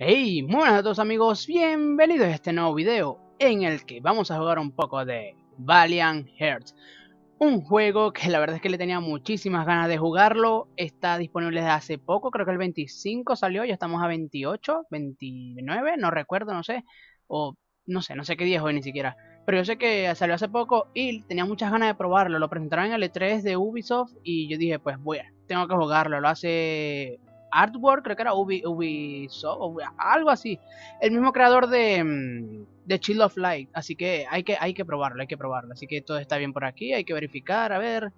¡Hey! Muy buenas a todos amigos, bienvenidos a este nuevo video en el que vamos a jugar un poco de Valiant Hearts. Un juego que la verdad es que le tenía muchísimas ganas de jugarlo, está disponible desde hace poco, creo que el 25 salió, ya estamos a 28, 29, no recuerdo, no sé, o no sé qué día es hoy ni siquiera. Pero yo sé que salió hace poco y tenía muchas ganas de probarlo, lo presentaron en el E3 de Ubisoft y yo dije pues bueno, tengo que jugarlo, lo hace... Artwork, creo que era Ubisoft, algo así. El mismo creador de Chill of Light. Así que hay que probarlo, hay que probarlo. Así que todo está bien por aquí, hay que verificar, a ver.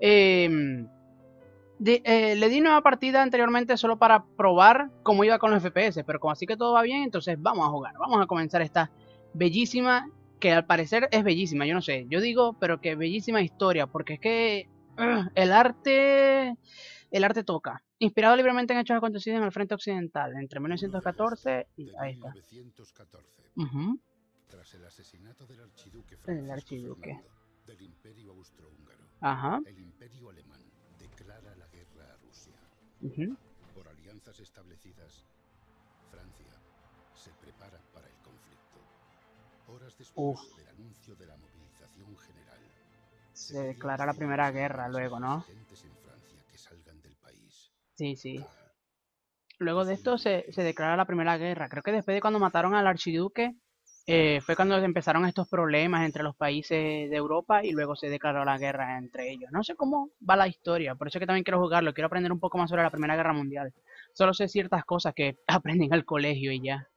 Le di nueva partida anteriormente solo para probar cómo iba con los FPS. Pero como así que todo va bien, entonces vamos a jugar. Vamos a comenzar esta bellísima, que al parecer es bellísima, yo no sé. Yo digo, pero que bellísima historia, porque es que el arte toca. Inspirado libremente en hechos acontecidos en el frente occidental, entre 1914 y ahí está. 1914. Tras el asesinato del archiduque Francisco Fernando, del Imperio Austrohúngaro, el Imperio Alemán declara la guerra a Rusia. Por alianzas establecidas, Francia se prepara para el conflicto. Horas después del anuncio de la movilización general, se declara la primera guerra luego, ¿no? Sí, sí. Luego de esto se declara la primera guerra. Creo que después de cuando mataron al archiduque fue cuando empezaron estos problemas entre los países de Europa y luego se declaró la guerra entre ellos. No sé cómo va la historia, por eso es que también quiero jugarlo. Quiero aprender un poco más sobre la Primera Guerra Mundial. Solo sé ciertas cosas que aprenden al colegio y ya.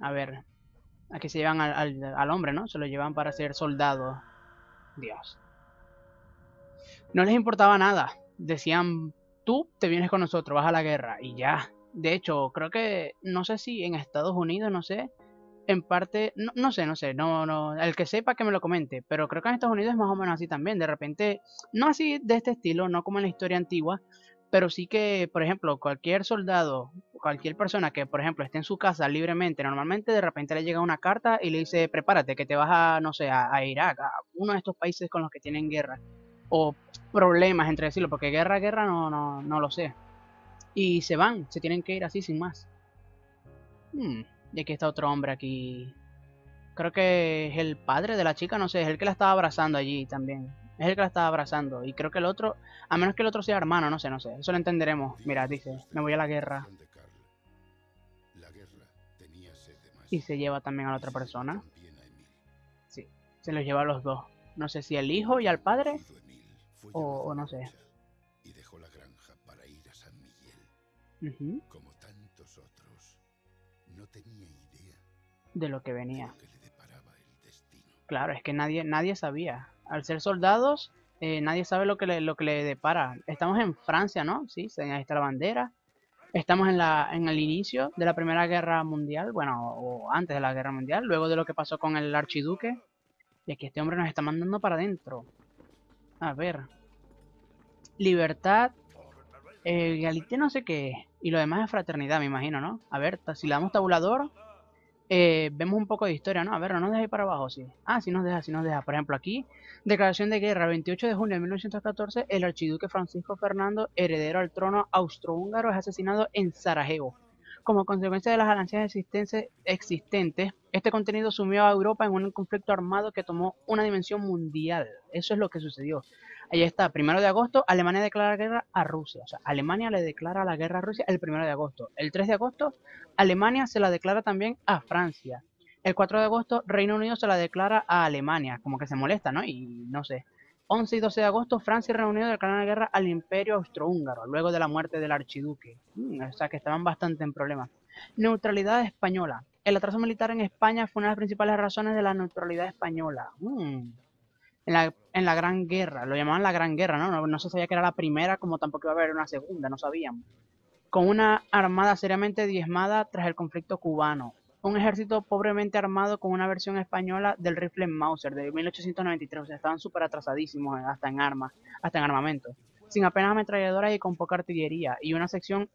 A ver, aquí se llevan al hombre, ¿no? Se lo llevan para ser soldado. Dios. No les importaba nada. Decían... Tú te vienes con nosotros, vas a la guerra y ya. De hecho, creo que, no sé si en Estados Unidos, no sé, en parte, no sé, el que sepa que me lo comente, pero creo que en Estados Unidos es más o menos así también, de repente, no así de este estilo, no como en la historia antigua, pero sí que, por ejemplo, cualquier soldado, cualquier persona que, por ejemplo, esté en su casa libremente, normalmente de repente le llega una carta y le dice, prepárate, que te vas a, no sé, a Irak, a uno de estos países con los que tienen guerra, o problemas entre decirlo, porque guerra no lo sé. Y se van, se tienen que ir así sin más. Y aquí está otro hombre aquí. Creo que es el padre de la chica, no sé, es el que la estaba abrazando allí también. Es el que la estaba abrazando y creo que el otro, a menos que el otro sea hermano, no sé, eso lo entenderemos. Mira, dice, me voy a la guerra. Y se lleva también a la otra persona. Sí, se los lleva a los dos. No sé si al hijo y al padre. O no sé. Y dejó la granja para ir a San Miguel. Como tantos otros, no tenía idea de lo que venía. Lo que le deparaba el destino. Claro, es que nadie sabía. Al ser soldados, nadie sabe lo que le depara. Estamos en Francia, ¿no? Sí, ahí está la bandera. Estamos en el inicio de la Primera Guerra Mundial, bueno, o antes de la Guerra Mundial, luego de lo que pasó con el archiduque. Y aquí este hombre nos está mandando para adentro. A ver, libertad, egalité, no sé qué, y lo demás es fraternidad, me imagino, ¿no? A ver, si le damos tabulador, vemos un poco de historia, ¿no? A ver, no nos deja ir para abajo, sí. Ah, sí nos deja. Por ejemplo, aquí, declaración de guerra, 28 de junio de 1914, el archiduque Francisco Fernando, heredero al trono austrohúngaro, es asesinado en Sarajevo. Como consecuencia de las alianzas existentes, este contenido sumió a Europa en un conflicto armado que tomó una dimensión mundial. Eso es lo que sucedió. Ahí está, 1 de agosto, Alemania declara guerra a Rusia. O sea, Alemania le declara la guerra a Rusia el 1 de agosto. El 3 de agosto, Alemania se la declara también a Francia. El 4 de agosto, Reino Unido se la declara a Alemania. Como que se molesta, ¿no? Y no sé. 11 y 12 de agosto, Francia y Reino Unido declararon la guerra al Imperio Austrohúngaro, luego de la muerte del archiduque. O sea que estaban bastante en problemas. Neutralidad española. El atraso militar en España fue una de las principales razones de la neutralidad española. En la Gran Guerra, lo llamaban la Gran Guerra, ¿no? No se sabía que era la primera, como tampoco iba a haber una segunda, no sabíamos. Con una armada seriamente diezmada tras el conflicto cubano. Un ejército pobremente armado con una versión española del rifle Mauser de 1893. O sea, estaban súper atrasadísimos hasta en armas, hasta en armamento. Sin apenas ametralladoras y con poca artillería. Y una sección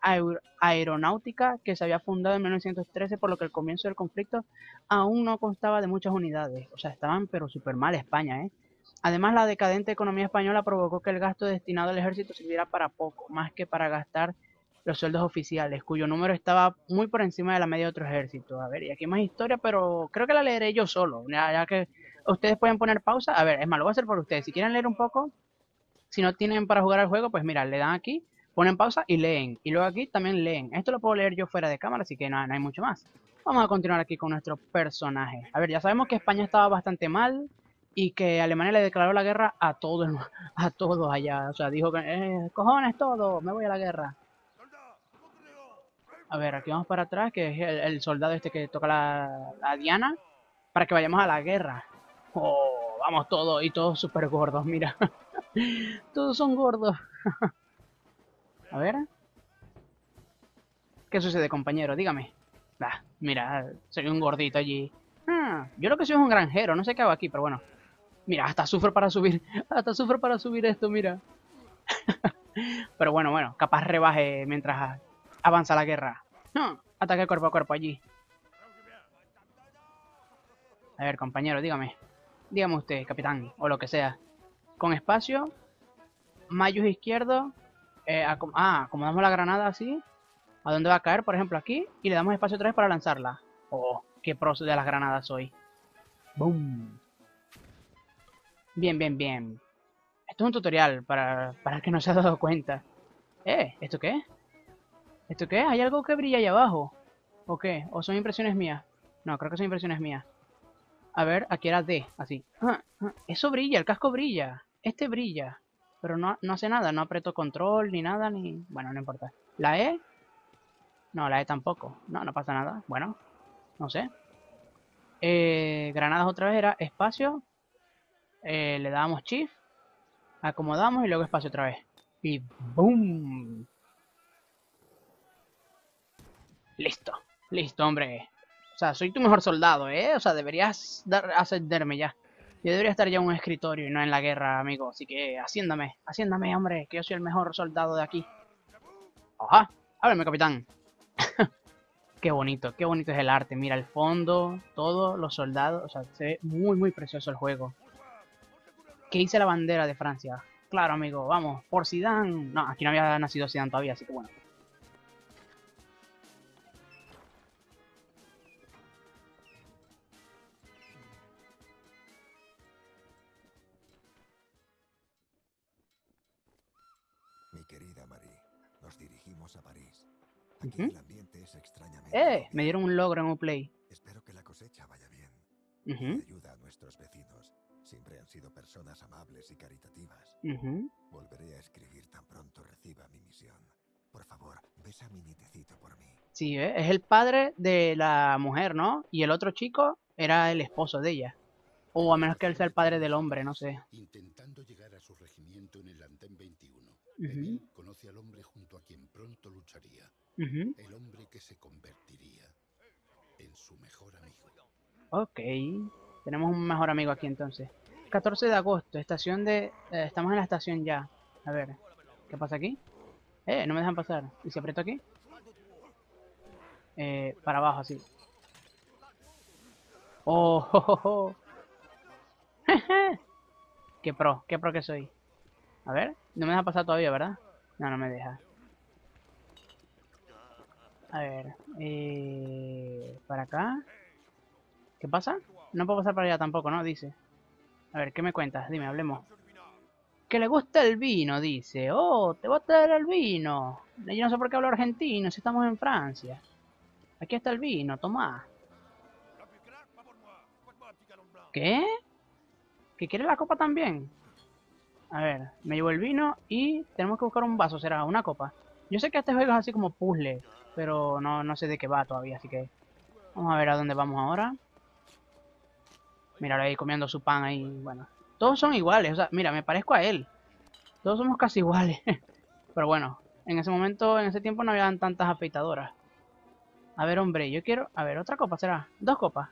aeronáutica que se había fundado en 1913, por lo que el comienzo del conflicto aún no constaba de muchas unidades. O sea, estaban pero súper mal España, ¿eh? Además, la decadente economía española provocó que el gasto destinado al ejército sirviera para poco, más que para gastar los sueldos oficiales, cuyo número estaba muy por encima de la media de otros ejércitos. A ver, y aquí más historia, pero creo que la leeré yo solo, ya que ustedes pueden poner pausa. A ver, es más, lo voy a hacer por ustedes. Si quieren leer un poco, si no tienen para jugar al juego, pues mira, le dan aquí, ponen pausa y leen. Y luego aquí también leen. Esto lo puedo leer yo fuera de cámara, así que no hay mucho más. Vamos a continuar aquí con nuestro personaje. A ver, ya sabemos que España estaba bastante mal y que Alemania le declaró la guerra a todos allá. O sea, dijo que, cojones todo, me voy a la guerra. A ver, aquí vamos para atrás, que es el soldado este que toca la diana, para que vayamos a la guerra. Oh, vamos todos, y todos súper gordos, mira. Todos son gordos. A ver. ¿Qué sucede, compañero? Dígame. Ah, mira, soy un gordito allí. Ah, yo lo que soy es un granjero, no sé qué hago aquí, pero bueno. Mira, hasta sufro para subir esto, mira. Pero bueno, capaz rebaje mientras avanza la guerra. No, ataque cuerpo a cuerpo allí. A ver, compañero, dígame. Dígame usted, capitán, o lo que sea. Con espacio, mayus izquierdo, acomodamos la granada así, a dónde va a caer, por ejemplo, aquí, y le damos espacio otra vez para lanzarla. Oh, qué pros de las granadas soy. Boom. Bien. Esto es un tutorial, para el que no se ha dado cuenta. ¿Esto qué? ¿Esto qué? ¿Hay algo que brilla ahí abajo? ¿O qué? ¿O son impresiones mías? No, creo que son impresiones mías. A ver, aquí era D, así. Eso brilla, el casco brilla. Este brilla, pero no hace nada, no aprieto control, ni nada, ni... Bueno, no importa. ¿La E? No, la E tampoco. No pasa nada. Bueno, no sé. Granadas otra vez era espacio. Le damos shift. Acomodamos y luego espacio otra vez. Y ¡boom! Listo, hombre. O sea, soy tu mejor soldado, ¿eh? O sea, deberías ascenderme ya. Yo debería estar ya en un escritorio y no en la guerra, amigo. Así que asciéndame, hombre, que yo soy el mejor soldado de aquí. Ajá, ábreme, capitán. Qué bonito es el arte. Mira el fondo, todos los soldados. O sea, se ve muy, muy precioso el juego. Que hice la bandera de Francia. Claro, amigo, vamos, por Zidane. No, aquí no había nacido Zidane todavía, así que bueno. Aquí el ambiente es extrañamente me dieron un logro en Uplay. Espero que la cosecha vaya bien. Ayuda a nuestros vecinos. Siempre han sido personas amables y caritativas. Volveré a escribir tan pronto reciba mi misión. Por favor, besa mi nietecito por mí. Sí, es el padre de la mujer, ¿no? Y el otro chico era el esposo de ella. O a menos que él sea el padre del hombre, no sé. Intentando llegar a su regimiento en el Andén 21. Él conoce al hombre junto a quien pronto lucharía. El hombre que se convertiría en su mejor amigo. Ok, tenemos un mejor amigo aquí entonces. 14 de agosto, estación de... estamos en la estación ya. A ver, ¿qué pasa aquí? No me dejan pasar. ¿Y si aprieto aquí? Para abajo, así. ¡Oh! ¡Qué pro que soy! A ver, no me deja pasar todavía, ¿verdad? No me deja. A ver, para acá. ¿Qué pasa? No puedo pasar para allá tampoco, ¿no? Dice. A ver, ¿qué me cuentas? Dime, hablemos. Que le gusta el vino, dice. Oh, te va a traer el vino. Yo no sé por qué hablo argentino, si estamos en Francia. Aquí está el vino, toma. ¿Qué? ¿Que quiere la copa también? A ver, me llevo el vino y tenemos que buscar un vaso, será una copa. Yo sé que este juego es así como puzzle, pero no sé de qué va todavía, así que... Vamos a ver a dónde vamos ahora. Mira, ahora ahí comiendo su pan ahí, bueno. Todos son iguales, o sea, mira, me parezco a él. Todos somos casi iguales. Pero bueno, en ese momento, en ese tiempo no habían tantas afeitadoras. A ver, hombre, yo quiero... A ver, ¿otra copa será? ¿Dos copas?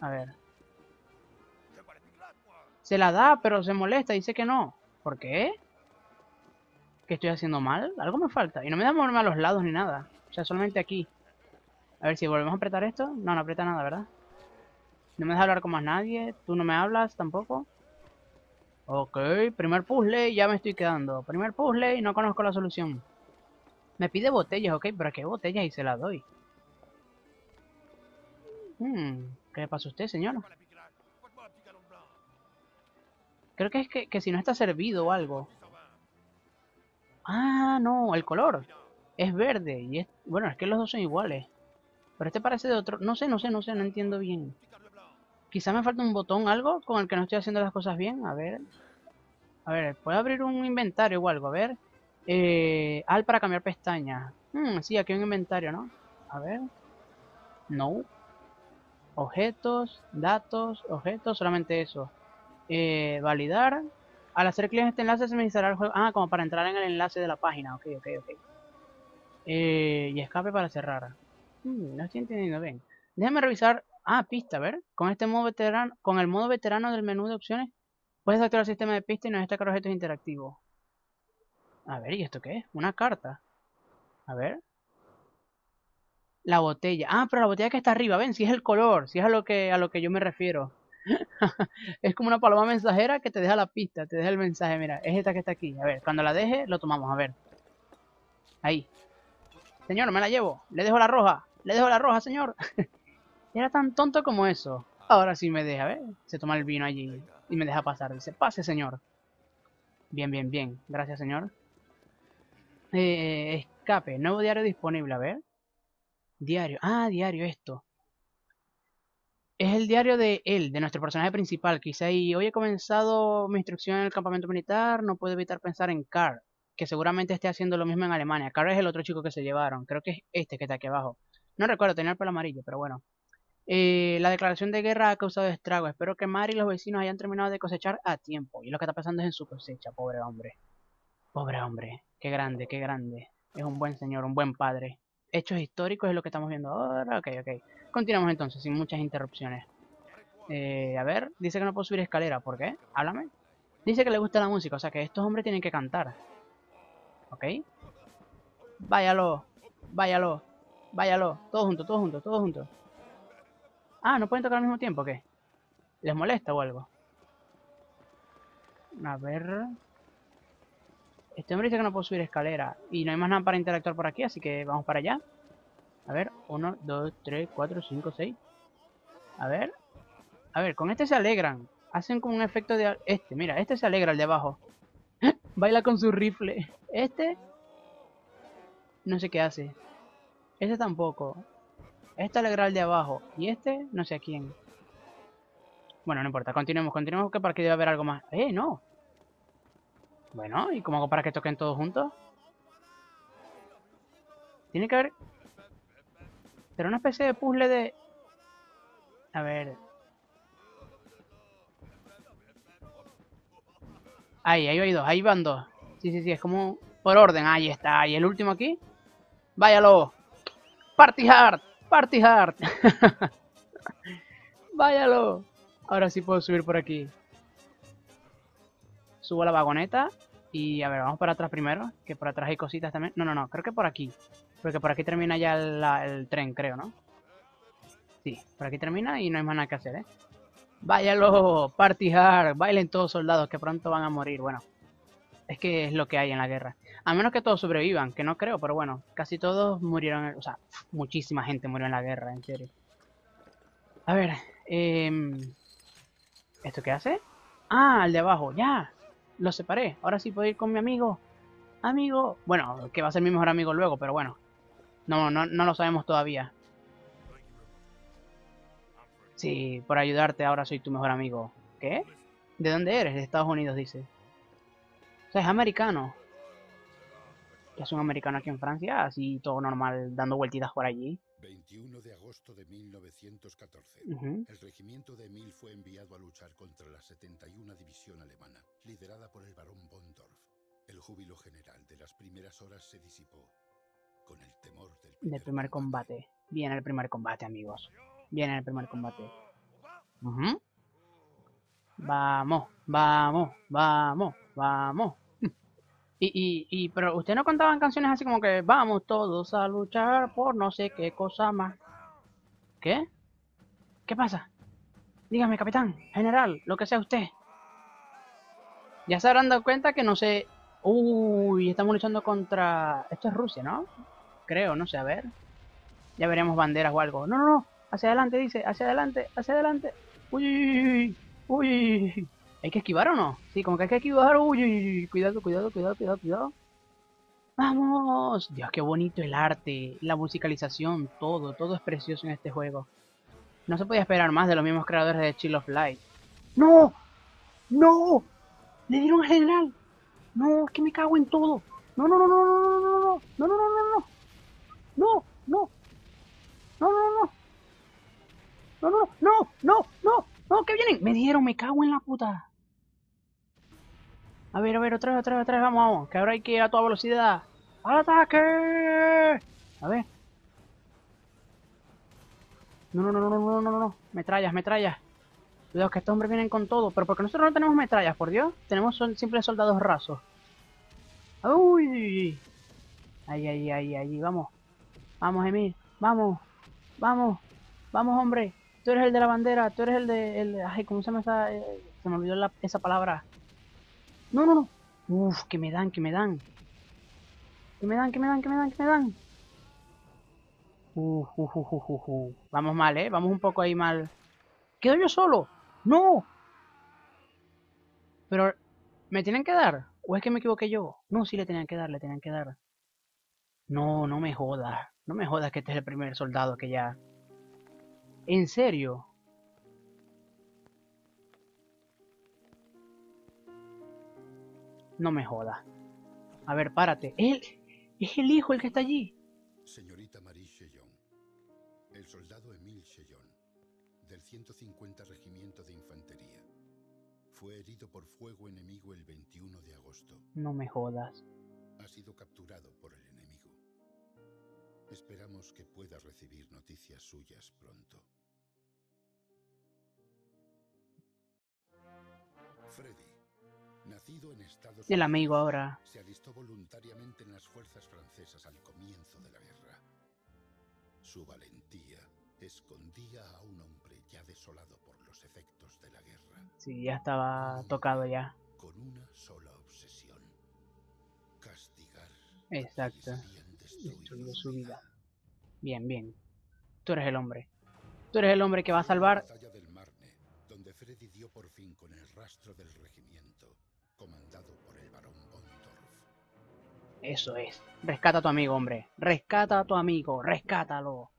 A ver. Se la da, pero se molesta, dice que no. ¿Por qué? ¿Qué estoy haciendo mal? Algo me falta. Y no me da moverme a los lados ni nada. O sea, solamente aquí. A ver si volvemos a apretar esto. No aprieta nada, ¿verdad? No me deja hablar con más nadie. Tú no me hablas tampoco. Ok, primer puzzle. Ya me estoy quedando. Primer puzzle y no conozco la solución. Me pide botellas, ok, pero ¿a qué botellas? Y se las doy. ¿Qué le pasa a usted, señora? Creo que es que si no está servido o algo. Ah, no, el color. Es verde. Y es, bueno, es que los dos son iguales. Pero este parece de otro... No sé, no entiendo bien. Quizá me falta un botón, algo con el que no estoy haciendo las cosas bien. A ver, ¿puedo abrir un inventario o algo? A ver. Al para cambiar pestañas. Sí, aquí hay un inventario, ¿no? A ver. No. Objetos, datos, objetos, solamente eso. Validar. Al hacer clic en este enlace se me instalará el juego. Ah, como para entrar en el enlace de la página. Ok. Y escape para cerrar. No estoy entendiendo bien. Déjame revisar. Ah, pista, a ver. Con este modo veterano, con el modo veterano del menú de opciones, puedes activar el sistema de pista y no destacar objetos interactivos. A ver, ¿y esto qué es? Una carta. A ver. La botella. Ah, pero la botella que está arriba, ven, si es el color, si es a lo que yo me refiero. Es como una paloma mensajera que te deja la pista, te deja el mensaje. Mira, es esta que está aquí. A ver, cuando la deje, lo tomamos, a ver. Ahí. Señor, me la llevo. Le dejo la roja. Le dejo la roja, señor. Era tan tonto como eso. Ahora sí me deja, ¿ves? Se toma el vino allí y me deja pasar. Dice, pase, señor. Bien. Gracias, señor. Escape. Nuevo diario disponible, a ver. Diario. Ah, diario esto. Es el diario de él, de nuestro personaje principal. Quizá ahí, hoy he comenzado mi instrucción en el campamento militar. No puedo evitar pensar en Carl, que seguramente esté haciendo lo mismo en Alemania. Carl es el otro chico que se llevaron. Creo que es este que está aquí abajo. No recuerdo, tenía el pelo amarillo, pero bueno. La declaración de guerra ha causado estragos. Espero que Mari y los vecinos hayan terminado de cosechar a tiempo. Y lo que está pasando es en su cosecha, pobre hombre. Pobre hombre. Qué grande, qué grande. Es un buen señor, un buen padre. Hechos históricos es lo que estamos viendo ahora. Ok. Continuamos entonces, sin muchas interrupciones. A ver, dice que no puedo subir escalera. ¿Por qué? Háblame. Dice que le gusta la música, o sea que estos hombres tienen que cantar. Ok. Váyalo. Todos juntos. Ah, ¿no pueden tocar al mismo tiempo o qué? ¿Les molesta o algo? A ver... Este hombre dice que no puedo subir escalera. Y no hay más nada para interactuar por aquí, así que vamos para allá. A ver, 1, 2, 3, 4, 5, 6. A ver, con este se alegran. Hacen como un efecto de... mira, este se alegra, el de abajo. Baila con su rifle. Este... No sé qué hace. Este tampoco. Este alegra al de abajo. Y este, no sé a quién. Bueno, no importa, continuemos, que para aquí debe haber algo más. No. Bueno, ¿y cómo hago para que toquen todos juntos? Tiene que haber... Pero una especie de puzzle de... A ver... Ahí hay dos, ahí van dos. Sí, es como... Por orden, ahí está. Y el último aquí... ¡Váyalo! ¡Party Hard! ¡Váyalo! Ahora sí puedo subir por aquí. Subo a la vagoneta y a ver, vamos para atrás primero, que por atrás hay cositas también. No, creo que por aquí. Porque por aquí termina ya el tren, creo, ¿no? Sí, por aquí termina y no hay más nada que hacer, ¿eh? ¡Váyalo! ¡Party hard! ¡Bailen todos soldados que pronto van a morir! Bueno, es que es lo que hay en la guerra. A menos que todos sobrevivan, que no creo, pero bueno, casi todos murieron, o sea, muchísima gente murió en la guerra, en serio. A ver, ¿esto qué hace? ¡Ah! El de abajo, ya. Lo separé. Ahora sí puedo ir con mi amigo. Bueno, que va a ser mi mejor amigo luego, pero bueno. No lo sabemos todavía. Sí, por ayudarte ahora soy tu mejor amigo. ¿Qué? ¿De dónde eres? De Estados Unidos, dice. O sea, es americano. ¿Qué hace un americano aquí en Francia? Así todo normal, dando vueltitas por allí. 21 de agosto de 1914, el regimiento de Émile fue enviado a luchar contra la 71 División Alemana, liderada por el barón Bondorf. El júbilo general de las primeras horas se disipó con el temor del primer combate. Viene el primer combate, amigos. Vamos. Pero ustedes no cantaban canciones así como que vamos todos a luchar por no sé qué cosa más. ¿Qué? ¿Qué pasa? Dígame, capitán, general, lo que sea usted. Ya se habrán dado cuenta que no sé Uy, estamos luchando contra... Esto es Rusia, ¿no? Creo, no sé, a ver. Ya veremos banderas o algo. No, no, no. Hacia adelante, dice. Hacia adelante, hacia adelante. Uy, uy, uy. ¿Hay que esquivar o no? Sí, como que hay que esquivar. Uy, cuidado, cuidado, cuidado, cuidado, cuidado. ¡Vamos! Dios, qué bonito el arte, la musicalización, todo. Todo es precioso en este juego. No se podía esperar más de los mismos creadores de Chill of Light. ¡No! ¡No! ¡Le dieron al general! ¡No, es que me cago en todo! ¡No, no, no, no, no, no, no, no, no, no, no! ¡No, no! ¡No, no, no! ¡No, no, no, no, no! ¡No, que vienen! ¡Me dieron, me cago en la puta! A ver, otra vez, vamos, vamos, que ahora hay que ir a toda velocidad. ¡Ataque! A ver. No, no, no, no, no, no, no, no. Metrallas. Cuidado que estos hombres vienen con todo, pero porque nosotros no tenemos metrallas, por Dios. Tenemos simples soldados rasos. ¡Uy! Ahí, vamos. Vamos, Emil, vamos. Vamos, vamos, hombre. Tú eres el de la bandera, tú eres el de... Ay, ¿cómo se me está...? Se me olvidó esa palabra. No, no, no. Uf, que me dan, que me dan. Que me dan. Vamos mal, vamos un poco ahí mal. ¿Quedo yo solo? ¡No! Pero, ¿me tienen que dar? ¿O es que me equivoqué yo? No, sí le tenían que dar. No, no me jodas. No me jodas que este es el primer soldado que ya... ¿En serio? No me joda. A ver, párate. Él es el hijo el que está allí. Señorita Marie Chaisson, el soldado Émile Chaisson, del 150 Regimiento de Infantería, fue herido por fuego enemigo el 21 de agosto. No me jodas. Ha sido capturado por el enemigo. Esperamos que pueda recibir noticias suyas pronto. Freddy. Nacido en Estados Unidos, el amigo ahora se alistó voluntariamente en las fuerzas francesas al comienzo de la guerra. Su valentía escondía a un hombre ya desolado por los efectos de la guerra. Sí, ya estaba tocado ya. Con una sola obsesión: castigar. Exacto. Destruyó su vida. Bien, bien. Tú eres el hombre. Tú eres el hombre que va a salvar. La batalla del Marne, donde Freddy dio por fin con el rastro del regimiento. Comandado por el barón Bondorf. Eso es. Rescata a tu amigo, hombre. Rescata a tu amigo. Rescátalo.